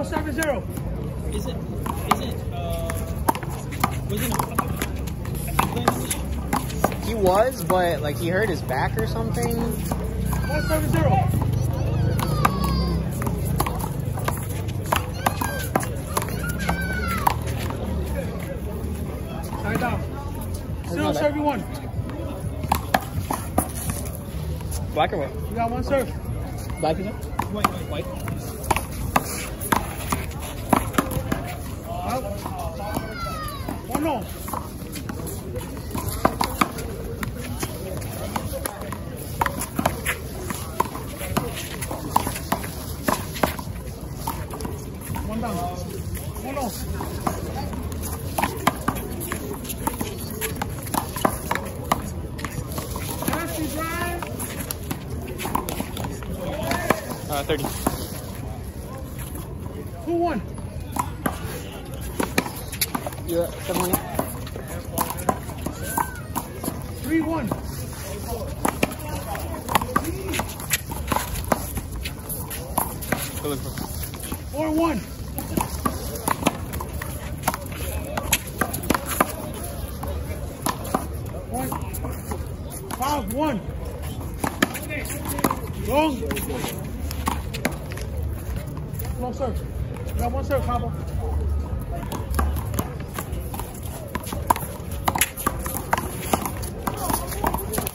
070. Wasn't he was, but like he hurt his back or something. 170. Serve one. Black or white? You got one serve. Black is up? White. Oh no. One down. One off. Who won? Yeah, 7-1. 3-1. 4-1. 5-1. Go. Long serve. You got one serve, Pablo.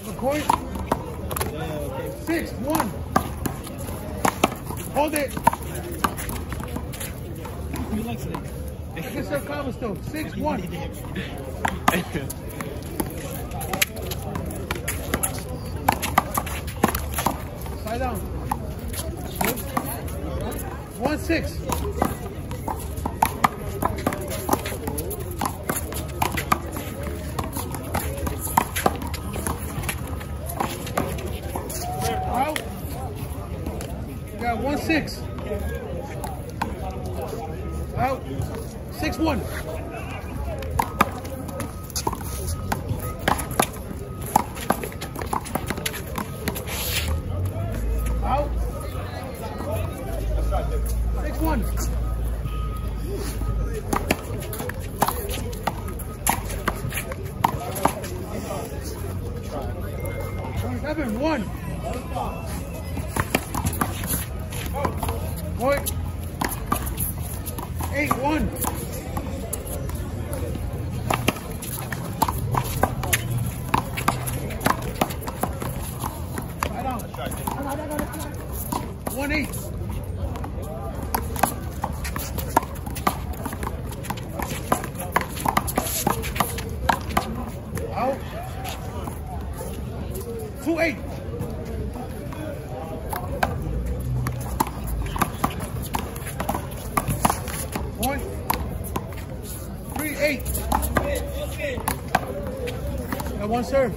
McCoy. 6-1. Hold it. You like it. I can serve Pablo still. 6-1. Slide down. 1-6. 1-6. Out. 6-1. 6-1. 7-1. Boy. 8-1. 1-8. 2-8. 1-3-8. Got one serve.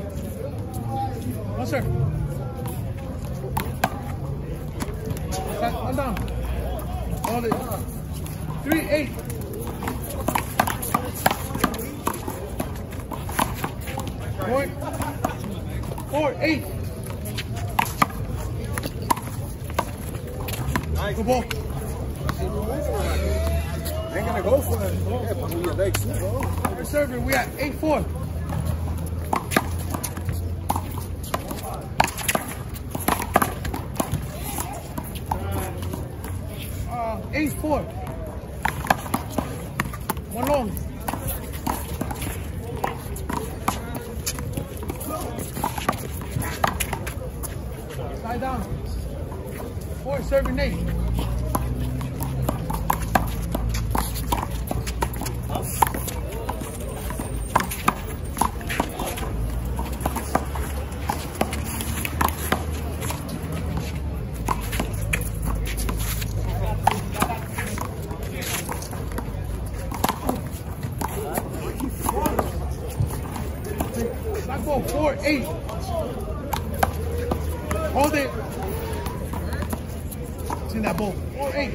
One serve. One down. Hold it. 3-8. 4-8. Nice. Good ball. Ain't gonna go for it. We're serving. We at 8-4. 8-4. One long. 4-serving 8. 4-8. Hold it. It's in that ball. 4-8.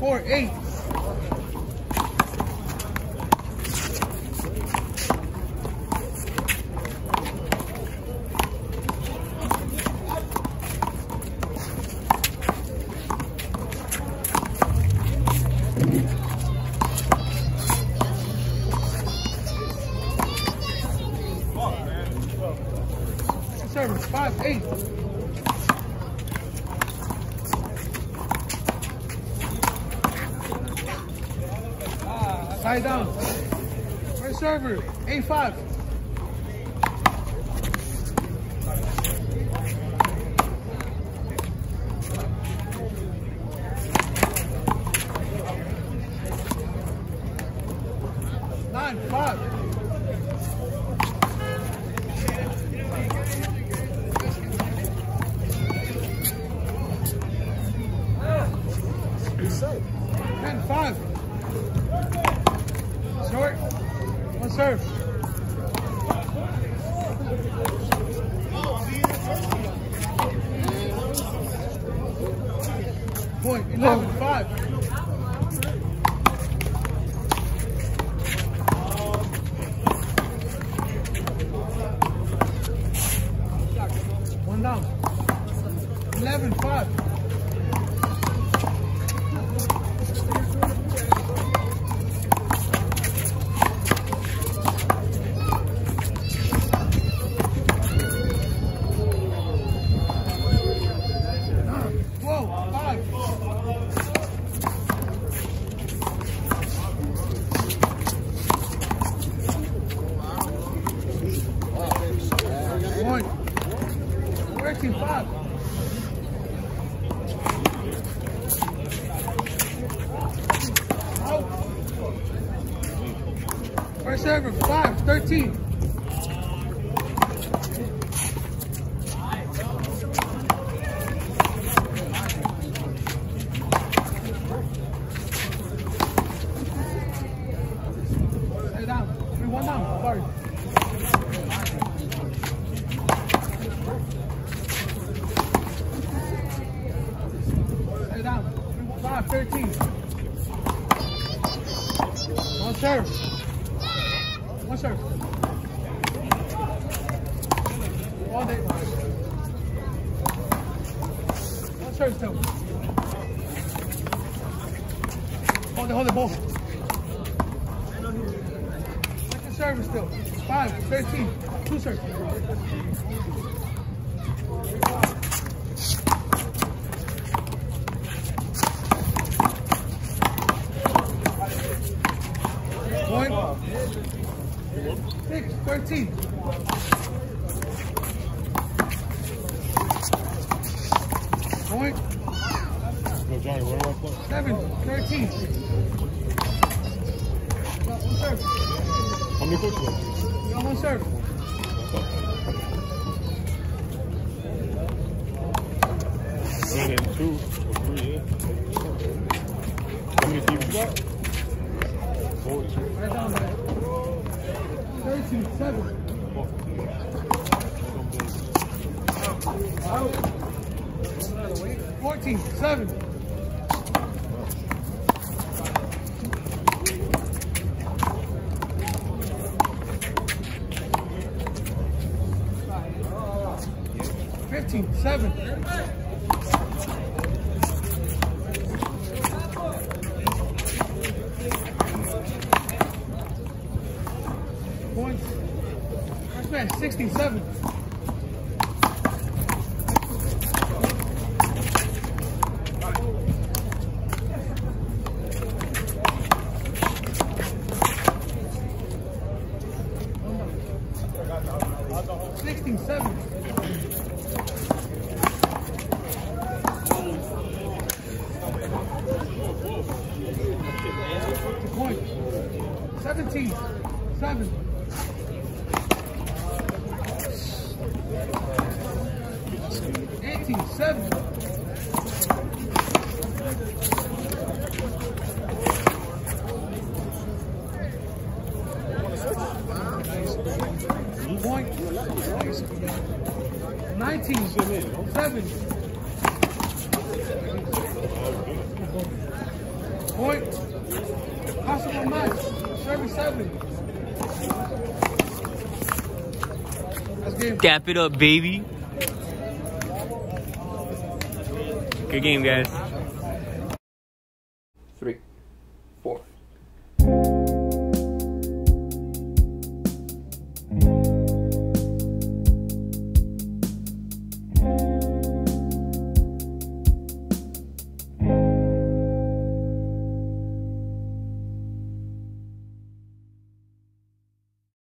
4-8. Tie down. My server, A5. Cap it up, baby. Good game, guys.